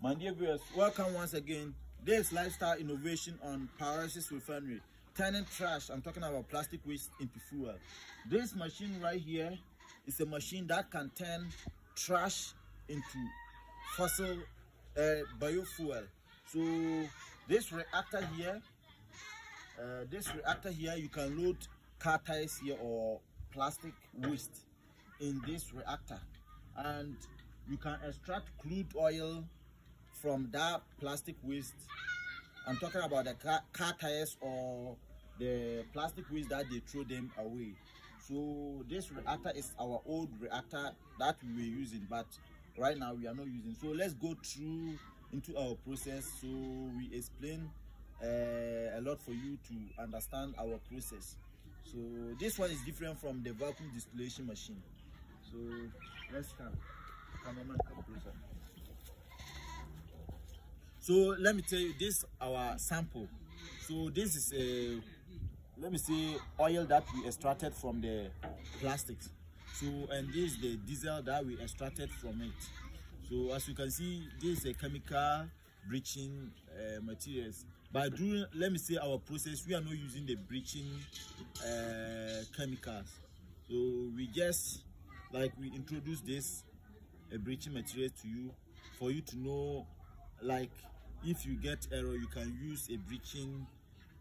My dear viewers, welcome once again. This lifestyle innovation on Paracis Refinery, turning trash, I'm talking about plastic waste, into fuel. This machine right here is a machine that can turn trash into fossil biofuel. So this reactor here, you can load car tires here or plastic waste in this reactor, and you can extract crude oil from that plastic waste. I'm talking about the car tires or the plastic waste that they throw them away. So this reactor is our old reactor that we were using, but right now we are not using. So let's go through into our process, so we explain a lot for you to understand our process. So this one is different from the vacuum distillation machine. So let's come closer. So let me tell you, this our sample. So this is a, let me say, oil that we extracted from the plastics. So, and this is the diesel that we extracted from it. So as you can see, this is a chemical bleaching materials. But during, let me say, our process, we are not using the bleaching chemicals. So we just, like, we introduce this bleaching material to you, for you to know, like, if you get error, you can use a bleaching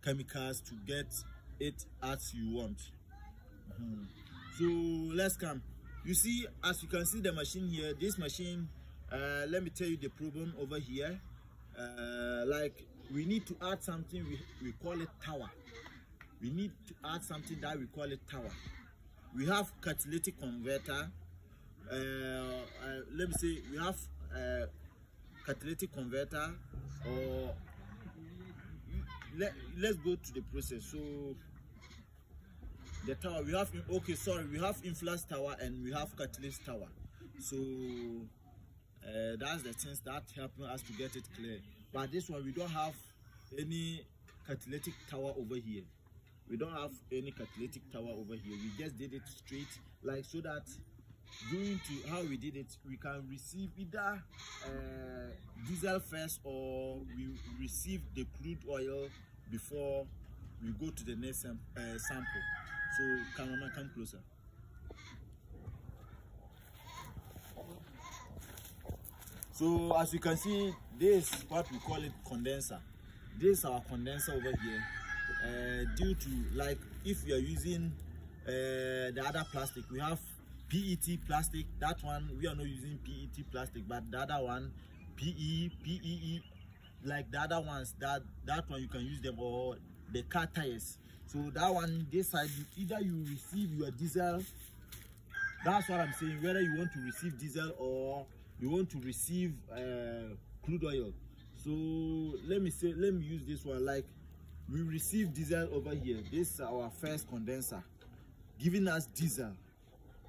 chemicals to get it as you want. So let's come. You see, as you can see the machine here, this machine, let me tell you the problem over here. Like, we need to add something, we call it tower. We need to add something that we call it tower. We have catalytic converter. Let me say, we have catalytic converter, or let's go to the process. So the tower we have, okay, sorry, we have influx tower and we have catalyst tower. So that's the things that helping us to get it clear. But this one, we don't have any catalytic tower over here. We just did it straight, like, so that due to how we did it, we can receive either diesel first, or we receive the crude oil before we go to the next sample. So cameraman, come closer. So as you can see, this is what we call it condenser. This is our condenser over here. Due to, like, if we are using the other plastic, we have PET plastic. That one, we are not using PET plastic, but the other one, PE, like the other ones, that one you can use them, or the car tires. So that one, this side, either you receive your diesel, that's what I'm saying, whether you want to receive diesel or you want to receive crude oil. So let me use this one. Like, we receive diesel over here. This is our first condenser, giving us diesel.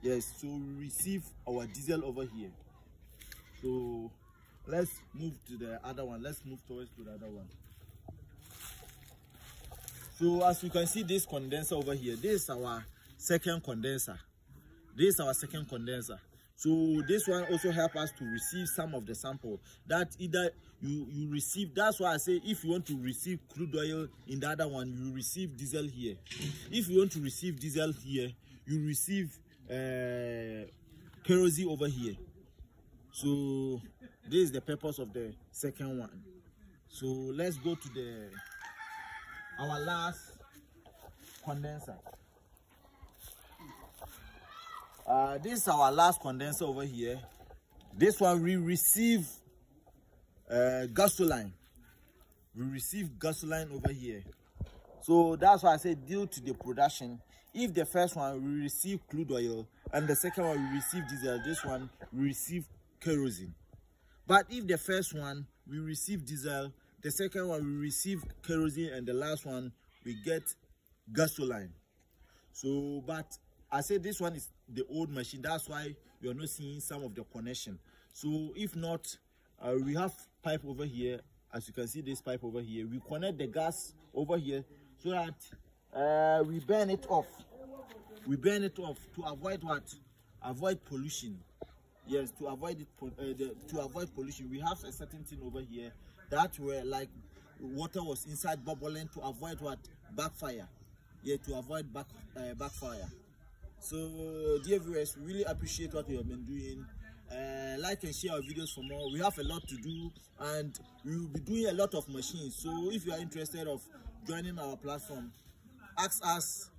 Yes, so we receive our diesel over here. So let's move to the other one. Let's move towards to the other one. So as you can see, this condenser over here, this is our second condenser. So this one also helps us to receive some of the sample that either you receive. That's why I say, if you want to receive crude oil in the other one, you receive diesel here. If you want to receive diesel here, you receive kerosene over here. So this is the purpose of the second one. So let's go to the our last condenser. This is our last condenser over here. This one, we receive gasoline. Over here. So that's why I say, due to the production, if the first one we receive crude oil and the second one we receive diesel, this one we receive kerosene. But if the first one we receive diesel, the second one we receive kerosene, and the last one we get gasoline. So, but I say this one is the old machine. That's why you are not seeing some of the connection. So if not, we have pipe over here. As you can see, this pipe over here, we connect the gas over here so that we burn it off. To avoid what? Avoid pollution. Yes, to avoid it, to avoid pollution. We have a certain thing over here that where like water was inside bubbling to avoid what? Backfire. Yeah, to avoid backfire. So dear viewers, we really appreciate what you have been doing. Like and share our videos for more. We have a lot to do and we will be doing a lot of machines. So if you are interested of joining our platform, ask us,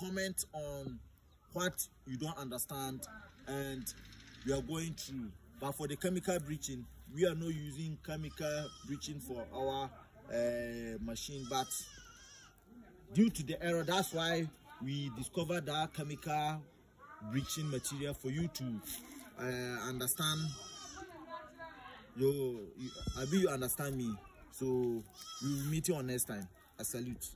comment on what you don't understand and we are going through. But for the chemical bleaching, we are not using chemical bleaching for our machine, but due to the error, that's why we discovered that chemical bleaching material for you to understand. I believe you understand me. So we will meet you on next time. I salute.